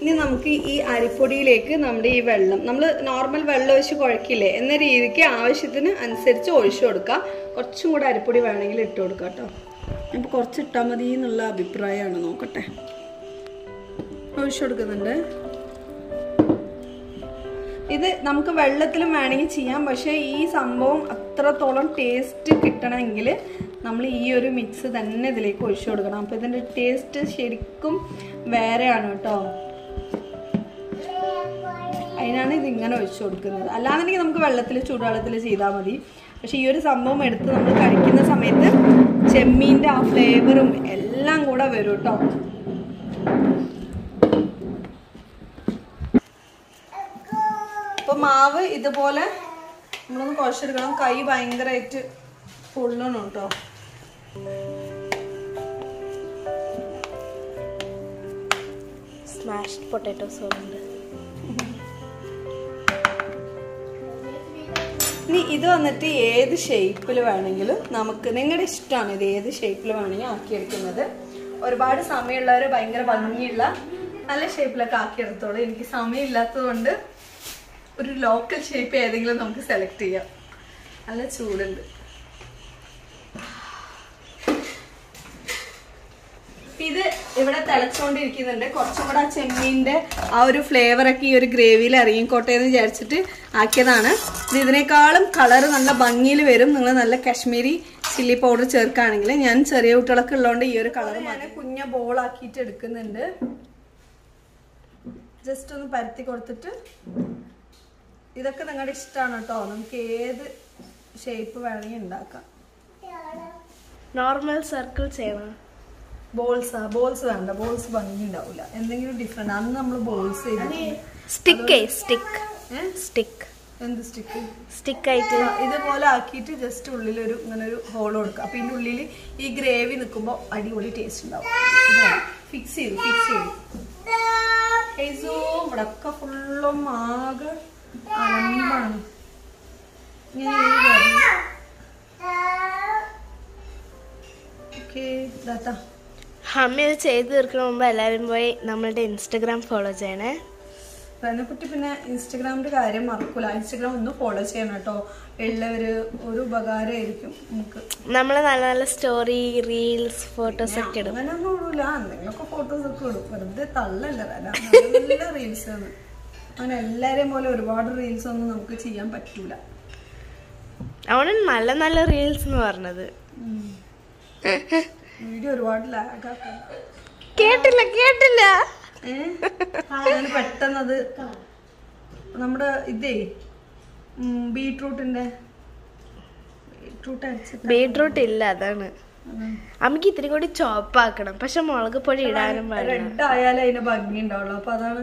ഇനി നമുക്ക് ഈ അരിപ്പൊടിയിലേക്ക് നമ്മുടെ ഈ വെള്ളം നമ്മൾ നോർമൽ വെള്ളം ഒഴിച്ച് കുഴക്കില്ലേ എന്ന രീതിക്ക് ആവശ്യത്തിന് അനുസരിച്ച് ഒഴിച്ചു കൊടുക്കുക. കുറച്ചും കൂടെ അരിപ്പൊടി വേണമെങ്കിൽ ഇട്ട് കൊടുക്കുക കേട്ടോ. അപ്പോൾ കുറച്ചിട്ടാൽ മതി എന്നുള്ള അഭിപ്രായമാണ്. നോക്കട്ടെ, ഒഴിച്ചു കൊടുക്കുന്നുണ്ട്. ഇത് നമുക്ക് വെള്ളത്തിലും വേണമെങ്കിൽ ചെയ്യാം. പക്ഷേ ഈ സംഭവം അത്രത്തോളം ടേസ്റ്റ് കിട്ടണമെങ്കിൽ നമ്മൾ ഈ ഒരു മിക്സ് തന്നെ ഇതിലേക്ക് ഒഴിച്ചു കൊടുക്കണം. അപ്പോൾ ഇതിൻ്റെ ടേസ്റ്റ് ശരിക്കും വേറെയാണ് കേട്ടോ. അതിനാണ് ഇതിങ്ങനെ ഒഴിച്ചു കൊടുക്കുന്നത്. അല്ലാന്നുണ്ടെങ്കിൽ നമുക്ക് വെള്ളത്തിൽ ചൂടുവെള്ളത്തിൽ ചെയ്താൽ മതി. പക്ഷേ ഈ ഒരു സംഭവം എടുത്ത് നമ്മൾ കഴിക്കുന്ന സമയത്ത് ചെമ്മീൻ്റെ ആ ഫ്ലേവറും എല്ലാം കൂടെ വരും കേട്ടോ. അപ്പോൾ മാവ് ഇതുപോലെ നമ്മളൊന്ന് കുഴച്ചെടുക്കണം. കൈ ഭയങ്കരമായിട്ട് പൊള്ളണം കേട്ടോ. സ്മാഷ്ഡ് പൊട്ടാറ്റോസ് ഉണ്ട്. ഇനി ഇത് വന്നിട്ട് ഏത് ഷേപ്പിൽ വേണമെങ്കിലും നമുക്ക് നിങ്ങളുടെ ഇഷ്ടമാണ് ഇത് ഏത് ഷേപ്പിൽ വേണമെങ്കിൽ ആക്കിയെടുക്കുന്നത്. ഒരുപാട് സമയമുള്ളവർ ഭയങ്കര ഭംഗിയുള്ള നല്ല ഷേപ്പിലൊക്കെ ആക്കിയെടുത്തോളൂ. എനിക്ക് സമയമില്ലാത്തത് കൊണ്ട് ഒരു ലോക്കൽ ഷേപ്പ് ഏതെങ്കിലും നമുക്ക് സെലക്ട് ചെയ്യാം. നല്ല ചൂടുണ്ട്. ഇത് ഇവിടെ തിളച്ചുകൊണ്ടിരിക്കുന്നുണ്ട്. കുറച്ചും കൂടെ ആ ചെമ്മീൻ്റെ ആ ഒരു ഫ്ലേവറൊക്കെ ഈ ഒരു ഗ്രേവിയിൽ ഇറങ്ങിക്കോട്ടെ എന്ന് വിചാരിച്ചിട്ട് ആക്കിയതാണ്. ഇത് ഇതിനേക്കാളും കളറ് നല്ല ഭംഗിയിൽ വരും നിങ്ങൾ നല്ല കാശ്മീരി ചില്ലി പൗഡർ ചേർക്കുകയാണെങ്കിൽ. ഞാൻ ചെറിയ കുട്ടികളൊക്കെ ഉള്ളതുകൊണ്ട് ഈ ഒരു കളർ ഞാൻ കുഞ്ഞ ബോളാക്കിയിട്ട് എടുക്കുന്നുണ്ട്. ജസ്റ്റ് ഒന്ന് പരത്തി കൊടുത്തിട്ട് ഇതൊക്കെ നിങ്ങളുടെ ഇഷ്ടമാണ് കേട്ടോ. നമുക്ക് ഏത് ഷേപ്പ് വേണമെങ്കിൽ ഉണ്ടാക്കാം. നോർമൽ സർക്കിൾ ചെയ്യണം. ബോൾസ് ബോൾസ് വേണ്ട, ബോൾസ് ഭംഗി ഉണ്ടാവില്ല. എന്തെങ്കിലും ഡിഫറെന്റ്. അന്ന് നമ്മൾ ബോൾസ് ഇതുപോലെ ആക്കിയിട്ട് ജസ്റ്റ് ഉള്ളിലൊരു ഇങ്ങനെ ഒരു ഹോൾ കൊടുക്കുക. അപ്പൊ ഇതിന്റെ ഉള്ളിൽ ഈ ഗ്രേവി നിൽക്കുമ്പോൾ അടിപൊളി ടേസ്റ്റ് ഉണ്ടാവും. ഫിക്സ് ചെയ്തു ഫിക്സ് ചെയ്തു ഇവിടെ ഒക്കെ ഫുള്ളും ആകെ അലമ്പാണ്. അമ്മയത് ചെയ്ത് തീർക്കുന്ന മുമ്പ് എല്ലാവരും പോയി നമ്മളുടെ ഇൻസ്റ്റഗ്രാം ഫോളോ ചെയ്യണേ. അതിനെപ്പറ്റി പിന്നെ ഇൻസ്റ്റഗ്രാമിൻ്റെ കാര്യം മറക്കൂല. ഇൻസ്റ്റഗ്രാം ഒന്ന് ഫോളോ ചെയ്യണം കേട്ടോ. ഉള്ളവർ ഒരു ഉപകാരമായിരിക്കും നമുക്ക്. നമ്മൾ നല്ല നല്ല സ്റ്റോറി റീൽസ് ഫോട്ടോസ് ഒക്കെ ഇടും. അങ്ങനെയൊന്നും ഇടൂല. എന്തെങ്കിലുമൊക്കെ ഫോട്ടോസ് ഒക്കെ ഇടും. വെറുതെ തള്ളല്ല നല്ല റീൽസാണ്. അങ്ങനെ എല്ലാവരെയും പോലെ ഒരുപാട് റീൽസ് ഒന്നും നമുക്ക് ചെയ്യാൻ പറ്റൂല. അവിടെ നല്ല നല്ല റീൽസ് എന്ന് പറഞ്ഞത് വീഡിയോ ഒരുപാട് ലാഗാക്കാം. കേട്ടില്ല കേട്ടില്ല ഏഹ് പെട്ടെന്നത് നമ്മുടെ ഇതേ ബീട്രൂട്ടിന്റെ ബീട്രൂട്ട് ഇല്ല. അതാണ് അമ്മക്ക് ഇത്തിരി കൂടി ചോപ്പാക്കണം. പക്ഷെ മുളക് പൊടി ഇടാനും റെഡ് ആയാലും അതിന് ഭംഗി ഉണ്ടാവുള്ളൂ. അപ്പൊ അതാണ്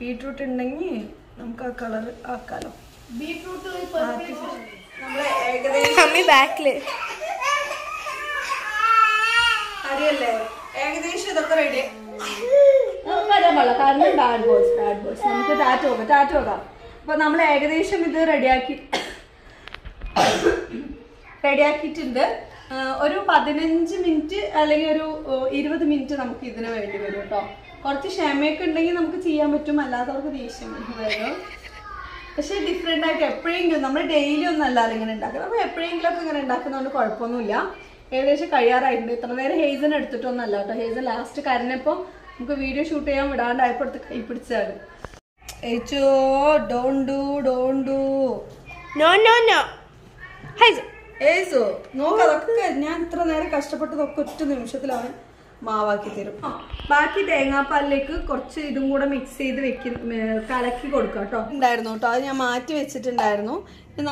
ബീട്രൂട്ട് ഉണ്ടെങ്കിൽ നമുക്ക് ആ കളർ ആക്കാലോ. ബീട്രൂട്ട് നമ്മള് ബാക്കില് അറിയല്ലേ ഏകദേശം ഇതൊക്കെ റെഡി. വരാൻ പാടില്ല കാരണം ബാഡ് ബോയ്സ് ബാഡ് ബോയ്സ് നമുക്ക് ടാറ്റ പോകാം ടാറ്റ പോകാം. അപ്പൊ നമ്മൾ ഏകദേശം ഇത് റെഡിയാക്കി റെഡിയാക്കിയിട്ടുണ്ട്. ഒരു പതിനഞ്ച് മിനിറ്റ് അല്ലെങ്കിൽ ഒരു ഇരുപത് മിനിറ്റ് നമുക്ക് ഇതിന് വേണ്ടി വരും കേട്ടോ. കുറച്ച് ക്ഷമയൊക്കെ ഉണ്ടെങ്കിൽ നമുക്ക് ചെയ്യാൻ പറ്റും. അല്ലാത്തവർക്ക് ദേഷ്യം വരും. പക്ഷെ ഡിഫറെൻ്റ് ആയിട്ട് എപ്പോഴെങ്കിലും നമ്മൾ ഡെയിലി ഒന്നും അല്ലാതെ ഇങ്ങനെ ഉണ്ടാക്കണം. അപ്പോൾ എപ്പോഴെങ്കിലും ഒക്കെ ഇങ്ങനെ ഉണ്ടാക്കുന്നതുകൊണ്ട് കുഴപ്പമൊന്നുമില്ല. ഏകദേശം കഴിയാറായിട്ടുണ്ട്. ഇത്ര നേരം ഹേസൻ എടുത്തിട്ടൊന്നല്ല കേട്ടോ. ഹേസൻ ലാസ്റ്റ് കരഞ്ഞപ്പോൾ നമുക്ക് വീഡിയോ ഷൂട്ട് ചെയ്യാൻ വിടാണ്ടായപ്പോൾ എടുത്ത് കൈ പിടിച്ചാണ്. ഞാൻ ഇത്ര നേരം കഷ്ടപ്പെട്ടതൊക്കെ ഒറ്റ നിമിഷത്തിലാണ് മാവാക്കി തരും. ബാക്കി തേങ്ങാപ്പാലിലേക്ക് കുറച്ച് ഇതും കൂടെ മിക്സ് ചെയ്ത് വെക്കി കലക്കി കൊടുക്കാം കേട്ടോ. ഉണ്ടായിരുന്നു കേട്ടോ അത് ഞാൻ മാറ്റി വെച്ചിട്ടുണ്ടായിരുന്നു.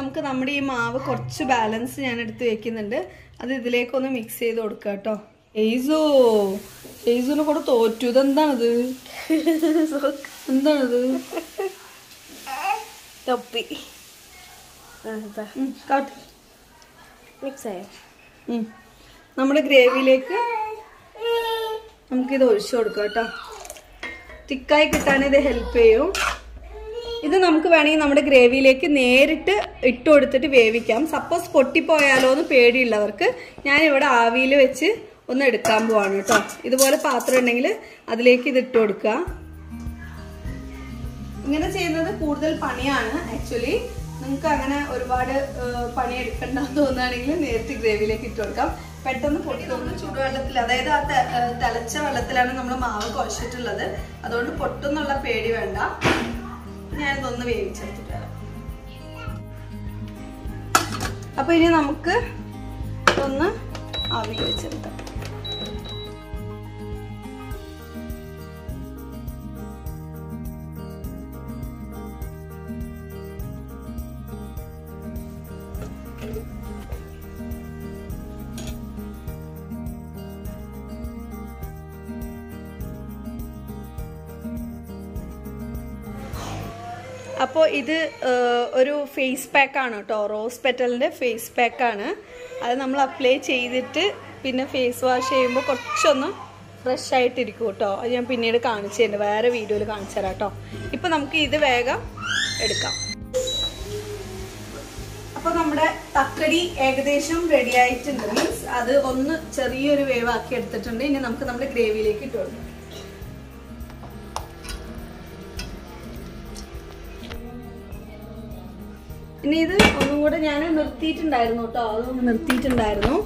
നമുക്ക് നമ്മുടെ ഈ മാവ് കുറച്ച് ബാലൻസ് ഞാൻ എടുത്ത് വെക്കുന്നുണ്ട്. അത് ഇതിലേക്കൊന്ന് മിക്സ് ചെയ്ത് കൊടുക്കുക കേട്ടോ. ഏസോ ഏസോനെ കൂടെ തോറ്റു. ഇതെന്താണിത് എന്താണിത് തൊപ്പി മിക്സ് ആയോ? നമ്മുടെ ഗ്രേവിയിലേക്ക് നമുക്കിത് ഒഴിച്ചു കൊടുക്കാം കേട്ടോ. തിക്കായി കിട്ടാൻ ഇത് ഹെൽപ്പ് ചെയ്യും. ഇത് നമുക്ക് വേണമെങ്കിൽ നമ്മുടെ ഗ്രേവിയിലേക്ക് നേരിട്ട് ഇട്ട് കൊടുത്തിട്ട് വേവിക്കാം. സപ്പോസ് പൊട്ടിപ്പോയാലോ എന്ന് പേടിയുള്ളവർക്ക് ഞാനിവിടെ ആവിയിൽ വെച്ച് ഒന്ന് എടുക്കാൻ പോവാണ് കേട്ടോ. ഇതുപോലെ പാത്രം ഉണ്ടെങ്കിൽ അതിലേക്ക് ഇത് ഇട്ട് കൊടുക്കുക. ഇങ്ങനെ ചെയ്യുന്നത് കൂടുതൽ പണിയാണ് ആക്ച്വലി. നിങ്ങൾക്ക് അങ്ങനെ ഒരുപാട് പണി എടുക്കണ്ടെന്ന് തോന്നുകയാണെങ്കിൽ നേരിട്ട് ഗ്രേവിയിലേക്ക് ഇട്ട് കൊടുക്കാം. പെട്ടെന്ന് പൊട്ടി നമ്മൾ ചൂടുവെള്ളത്തിൽ അതായത് ആ തിളച്ച വെള്ളത്തിലാണ് നമ്മൾ മാവ് കുഴച്ചിട്ടുള്ളത്. അതുകൊണ്ട് പൊട്ടെന്നുള്ള പേടി വേണ്ട. ഞാനിതൊന്ന് വേവിച്ചെടുത്തിട്ട് വരാം. അപ്പോൾ ഇനി നമുക്ക് ഒന്ന് ആവി വെച്ചെടുക്കാം. അപ്പോൾ ഇത് ഒരു ഫേസ് പാക്കാണ് കേട്ടോ, റോസ് പെറ്റലിൻ്റെ ഫേസ് പാക്കാണ്. അത് നമ്മൾ അപ്ലൈ ചെയ്തിട്ട് പിന്നെ ഫേസ് വാഷ് ചെയ്യുമ്പോൾ കുറച്ചൊന്ന് ഫ്രഷ് ആയിട്ടിരിക്കും കേട്ടോ. അത് ഞാൻ പിന്നീട് കാണിച്ചു തരുന്നുണ്ട്, വേറെ വീഡിയോയിൽ കാണിച്ചു തരാം കേട്ടോ. ഇപ്പോൾ നമുക്ക് ഇത് വേഗം എടുക്കാം. അപ്പോൾ നമ്മുടെ തക്കടി ഏകദേശം റെഡി ആയിട്ടുണ്ട്. മീൻസ് അത് ഒന്ന് ചെറിയൊരു വേവ് ആക്കി എടുത്തിട്ടുണ്ട്. ഇനി നമുക്ക് നമ്മുടെ ഗ്രേവിയിലേക്ക് ഇട്ട് കൊടുക്കാം. പിന്നെ ഇത് ഒന്നും കൂടെ ഞാൻ നിർത്തിയിട്ടുണ്ടായിരുന്നു കേട്ടോ, അതൊന്ന് നിർത്തിയിട്ടുണ്ടായിരുന്നു.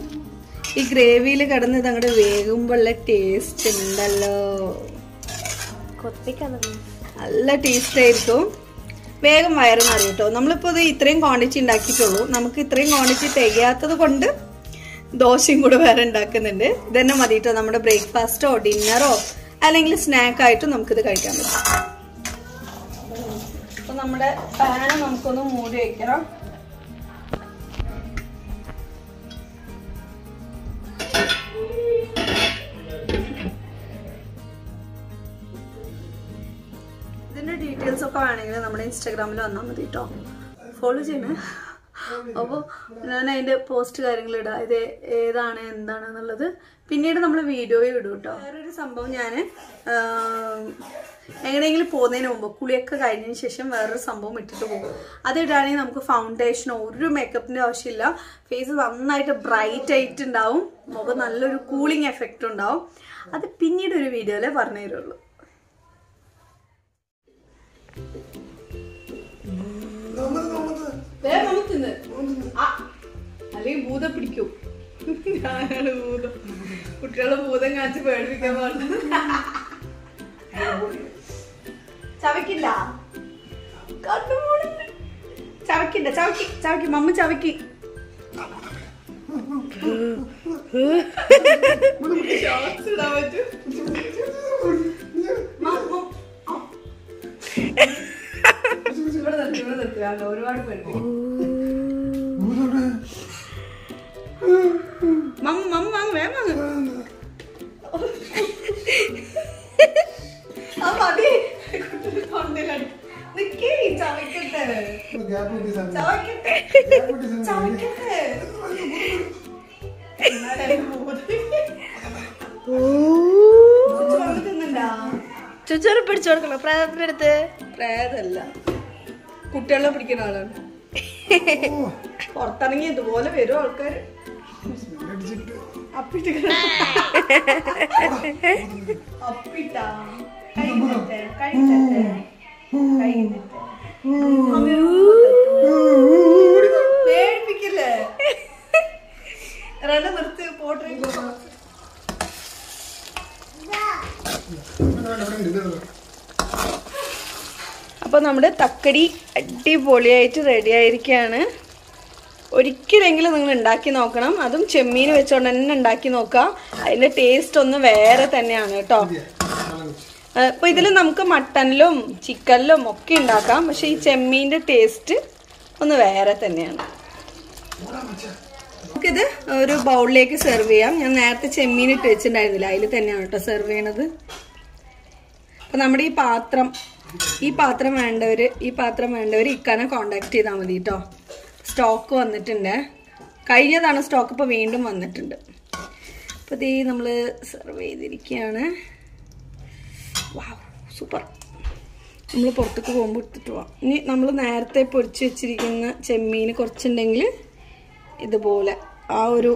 ഈ ഗ്രേവിയിൽ കിടന്ന് ഇത് അങ്ങോട്ട് വേകുമ്പോഴുള്ള ടേസ്റ്റ് ഉണ്ടല്ലോ, നല്ല ടേസ്റ്റ് ആയിരിക്കും. വേഗം വയറും അറിയും കേട്ടോ. നമ്മളിപ്പോൾ ഇത് ഇത്രയും ക്വാണ്ടിറ്റി ഉണ്ടാക്കിയിട്ടുള്ളൂ. നമുക്ക് ഇത്രയും ക്വാണ്ടിറ്റി തികയാത്തത് കൊണ്ട് ദോശയും കൂടെ വേറെ ഉണ്ടാക്കുന്നുണ്ട്. ഇതന്നെ മതി കേട്ടോ, നമ്മുടെ ബ്രേക്ക്ഫാസ്റ്റോ ഡിന്നറോ അല്ലെങ്കിൽ സ്നാക്കായിട്ടും നമുക്കിത് കഴിക്കാൻ പറ്റും. നമ്മുടെ പാന് നമുക്കൊന്ന് മൂടി വെക്കണം. ഇതിന്റെ ഡീറ്റെയിൽസ് ഒക്കെ വേണമെങ്കിൽ നമ്മുടെ ഇൻസ്റ്റാഗ്രാമിൽ വന്നാൽ മതി കേട്ടോ, ഫോളോ ചെയ്യണേ. അപ്പോൾ ഞാൻ അതിൻ്റെ പോസ്റ്റ് കാര്യങ്ങൾ ഇടാം, ഇത് ഏതാണ് എന്താണെന്നുള്ളത് പിന്നീട് നമ്മൾ വീഡിയോയിൽ ഇടും കേട്ടോ. വേറൊരു സംഭവം ഞാൻ എങ്ങനെയെങ്കിലും പോകുന്നതിന് മുമ്പ് കുളിയൊക്കെ കഴിഞ്ഞതിന് ശേഷം വേറൊരു സംഭവം ഇട്ടിട്ട് പോകും. അതിടാണെങ്കിൽ നമുക്ക് ഫൗണ്ടേഷനോ ഒരു മേക്കപ്പിൻ്റെ ആവശ്യമില്ല. ഫേസ് നന്നായിട്ട് ബ്രൈറ്റ് ആയിട്ടുണ്ടാവും, മുഖം നല്ലൊരു കൂളിംഗ് എഫക്റ്റ് ഉണ്ടാവും. അത് പിന്നീട് ഒരു വീഡിയോയിലേ പറഞ്ഞു തരുള്ളൂ. അല്ലെങ്കിൽ ഭൂതം പിടിക്കും. ഞാനാണ് ഭൂതം, കുട്ടികളെ ഭൂതം കാണിച്ച് പേടിപ്പിക്കാൻ പാടില്ല. ചവക്കില്ല ചവക്കില്ല ചവക്കി ചവക്കി മമ്മ ചവക്കി ഇവിടെ നിർത്തി ഇവിടെ നിർത്തി ഒരുപാട് പേടി. മമ്മ മമ്മ മമ്മ വേഗം ചുച്ചോനെ പിടിച്ചോടുക്കണോ? പ്രേതത്തിന്റെ അടുത്ത് പ്രേതല്ല, കുട്ടികളെ പിടിക്കുന്ന ആളാണ്. പുറത്തിറങ്ങി ഇതുപോലെ വരും ആൾക്കാർ. അപ്പിട്ട് അപ്പിട്ടാ പേടിപ്പിക്കില്ലേ? രണ്ട് നിർത്തി പോട്ടറി അപ്പോൾ നമ്മുടെ തക്കടി അടിപൊളിയായിട്ട് റെഡി ആയിരിക്കുകയാണ്. ഒരിക്കലെങ്കിലും നിങ്ങൾ ഉണ്ടാക്കി നോക്കണം, അതും ചെമ്മീൻ വെച്ചുകൊണ്ട് തന്നെ ഉണ്ടാക്കി നോക്കുക. അതിൻ്റെ ടേസ്റ്റ് ഒന്ന് വേറെ തന്നെയാണ് കേട്ടോ. അപ്പോൾ ഇതിൽ നമുക്ക് മട്ടനിലും ചിക്കനിലും ഒക്കെ ഉണ്ടാക്കാം, പക്ഷെ ഈ ചെമ്മീൻ്റെ ടേസ്റ്റ് ഒന്ന് വേറെ തന്നെയാണ്. നമുക്കിത് ഒരു ബൗളിലേക്ക് സെർവ് ചെയ്യാം. ഞാൻ നേരത്തെ ചെമ്മീൻ ഇട്ട് വെച്ചിട്ടുണ്ടായിരുന്നില്ല, അതിൽ തന്നെയാണ് കേട്ടോ സെർവ് ചെയ്യണത്. അപ്പം നമ്മുടെ ഈ പാത്രം ഈ പാത്രം വേണ്ടവർ ഈ പാത്രം വേണ്ടവർ ഇക്കാനെ കോണ്ടാക്ട് ചെയ്താൽ മതി കേട്ടോ. സ്റ്റോക്ക് വന്നിട്ടുണ്ട്, കഴിഞ്ഞതാണ് സ്റ്റോക്ക്, ഇപ്പോൾ വീണ്ടും വന്നിട്ടുണ്ട്. അപ്പോൾ ഇത് നമ്മൾ സെർവ് ചെയ്തിരിക്കുകയാണ്. Wow super. നമ്മൾ പുറത്തേക്ക് പോകുമ്പോൾ എടുത്തിട്ട് പോവാം. ഇനി നമ്മൾ നേരത്തെ പൊരിച്ച് വെച്ചിരിക്കുന്ന ചെമ്മീൻ കുറച്ചുണ്ടെങ്കിൽ ഇതുപോലെ ആ ഒരു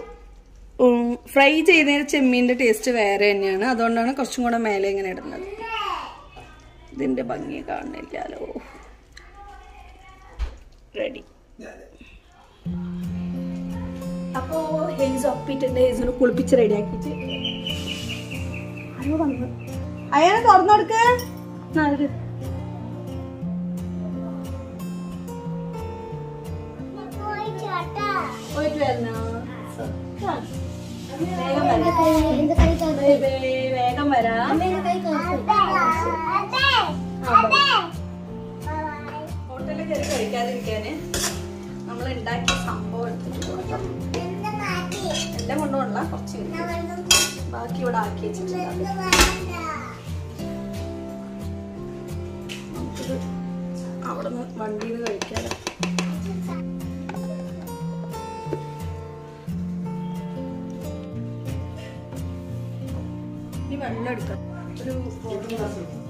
ഫ്രൈ ചെയ്തതിന് ചെമ്മീൻ്റെ ടേസ്റ്റ് വേറെ തന്നെയാണ്, അതുകൊണ്ടാണ് കുറച്ചും കൂടെ മേലെ ഇങ്ങനെ ഇടുന്നത്. ഇതിൻ്റെ ഭംഗി കാണുന്നില്ലല്ലോ. റെഡി. അപ്പോൾ ഹേസ് ഒപ്പിട്ടുണ്ട്, ഹേസിന് കുളിപ്പിച്ച് റെഡിയാക്കിയിട്ട് അയ്യോ വന്നു. അയാളെ തുറന്നു കൊടുക്ക്. ഹോട്ടലിൽ കയറി കഴിക്കാതിരിക്കാന് നമ്മൾ ഉണ്ടാക്കിയ സംഭവം എല്ലാം കൊണ്ടുപോകണ കുറച്ച് ബാക്കി ഇവിടെ ആക്കി വെച്ചിട്ടുണ്ട്. അവിടെ നിന്ന് വണ്ടിയിൽ നിന്ന് കഴിക്കാലോ. ഇനി വെള്ളം എടുക്കാം ഒരു